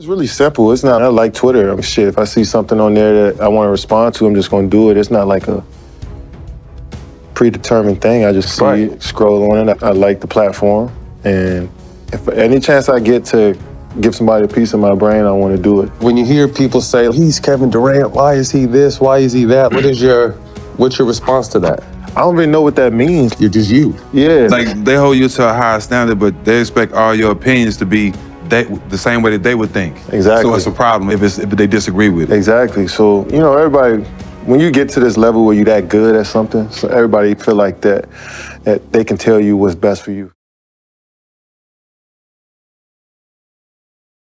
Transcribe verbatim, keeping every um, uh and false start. It's really simple. It's not, not like Twitter. I mean, shit, if I see something on there that I want to respond to, I'm just going to do it. It's not like a predetermined thing. I just see right. it, scroll on it. I, I like the platform. And if any chance I get to give somebody a piece of my brain, I want to do it. When you hear people say, he's Kevin Durant, why is he this, why is he that? What is your, what's your response to that? I don't really know what that means. You're just you. Yeah. Like, they hold you to a high standard, but they expect all your opinions to be they, the same way that they would think. Exactly. So it's a problem if, it's, if they disagree with it. Exactly. So, you know, everybody, when you get to this level where you're that good at something, so everybody feel like that, that they can tell you what's best for you.